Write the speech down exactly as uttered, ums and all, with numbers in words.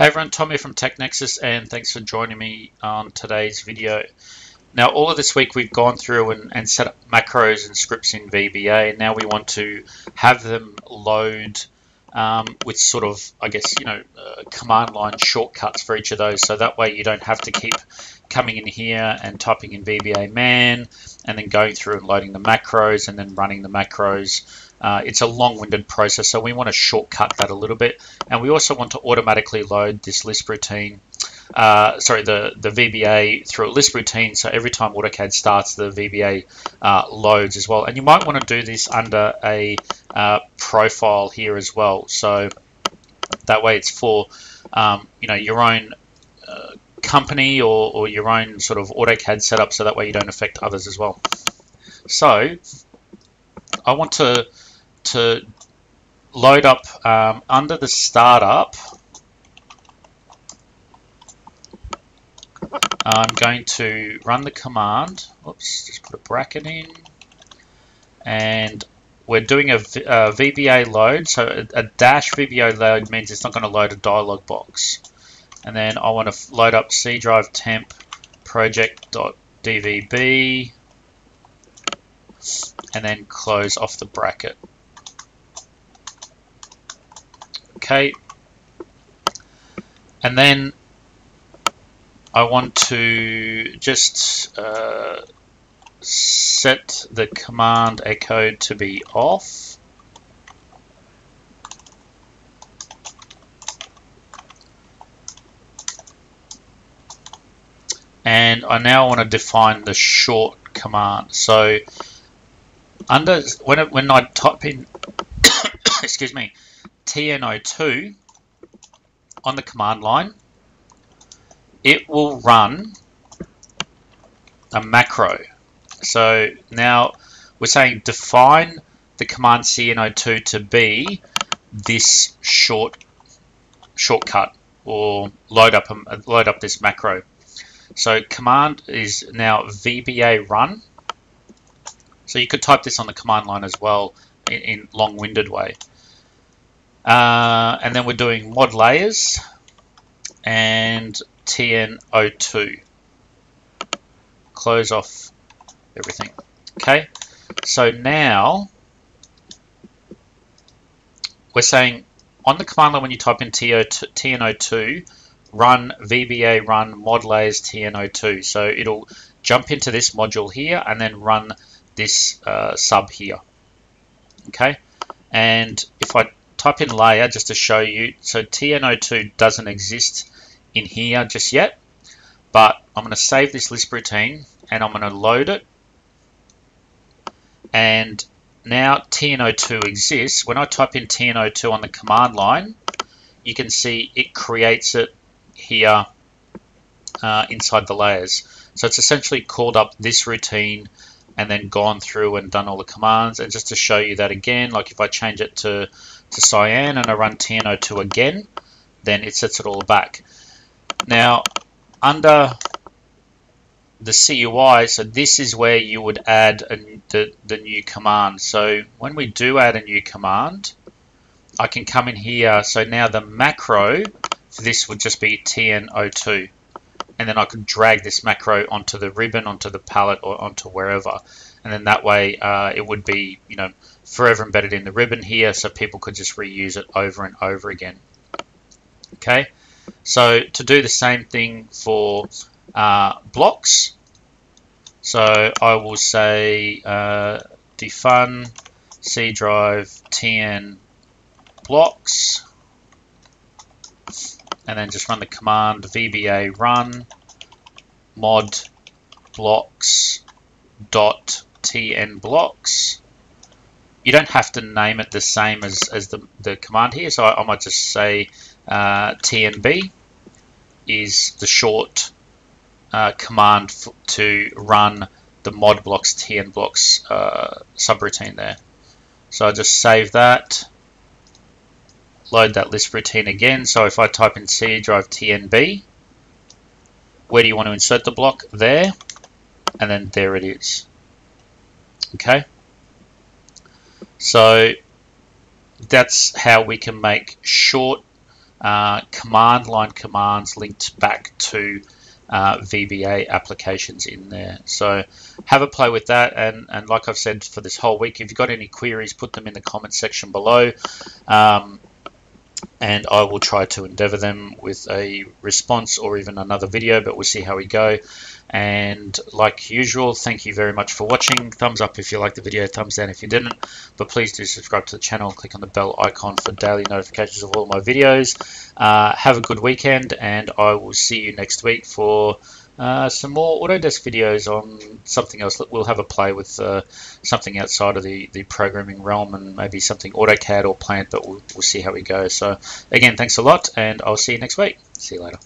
Hey everyone, Tom here from TechNexus, and thanks for joining me on today's video. Now, all of this week we've gone through and, and set up macros and scripts in V B A. Now we want to have them load um, with sort of, I guess, you know, uh, command line shortcuts for each of those. So that way you don't have to keep coming in here and typing in V B A man and then going through and loading the macros and then running the macros. Uh, it's a long-winded process, so we want to shortcut that a little bit. And we also want to automatically load this Lisp routine, uh, sorry, the, the V B A through a Lisp routine, so every time AutoCAD starts, the V B A uh, loads as well. And you might want to do this under a uh, profile here as well, so that way it's for um, you know, your own uh, company or, or your own sort of AutoCAD setup, so that way you don't affect others as well. So I want to to load up um, under the startup. I'm going to run the command, oops, just put a bracket in, and we're doing a, a V B A load, so a, a dash V B A load means it's not going to load a dialog box. And then I want to load up C drive temp project.dvb and then close off the bracket. Okay, and then I want to just uh, set the command echo to be off, and I now want to define the short command. So under when, it, when I type in excuse me T N O two on the command line, it will run a macro. So now we're saying define the command C N O two to be this short shortcut or load up load up this macro. So command is now V B A run. So you could type this on the command line as well in, in long-winded way. Uh, and then we're doing mod layers and T N O two. Close off everything. Okay, so now we're saying on the command line when you type in T N O two, run V B A run mod layers T N O two. So it'll jump into this module here and then run this uh, sub here. Okay, and if I type in layer just to show you, so T N O two doesn't exist in here just yet, but I'm going to save this Lisp routine and I'm going to load it, and now T N O two exists. When I type in T N O two on the command line, you can see it creates it here uh, inside the layers. So it's essentially called up this routine and then gone through and done all the commands. And just to show you that again, like if I change it to to cyan and I run T N O two again, then it sets it all back. Now under the C U I, so this is where you would add a, the, the new command. So when we do add a new command, I can come in here. So now the macro for this would just be T N O two, and then I could drag this macro onto the ribbon, onto the palette, or onto wherever, and then that way uh, it would be, you know, forever embedded in the ribbon here, so people could just reuse it over and over again. Okay, so to do the same thing for uh, blocks, so I will say uh, define C drive T N blocks, and then just run the command V B A run mod blocks dot T N blocks. You don't have to name it the same as, as the, the command here, so I, I might just say uh, T N B is the short uh, command f to run the mod blocks T N blocks uh, subroutine there. So I just save that, load that Lisp routine again. So if I type in C drive T N B, where do you want to insert the block? There, and then there it is. Okay. So that's how we can make short uh, command line commands linked back to uh, V B A applications in there. So have a play with that, and, and like I've said for this whole week, if you've got any queries, put them in the comments section below, um, and I will try to endeavor them with a response or even another video, but we'll see how we go. And like usual, thank you very much for watching. Thumbs up if you liked the video, thumbs down if you didn't, but please do subscribe to the channel, click on the bell icon for daily notifications of all my videos. Uh, have a good weekend, and I will see you next week for uh, some more Autodesk videos on something else. We'll have a play with uh, something outside of the, the programming realm, and maybe something AutoCAD or Plant, but we'll, we'll see how we go. So again, thanks a lot, and I'll see you next week. See you later.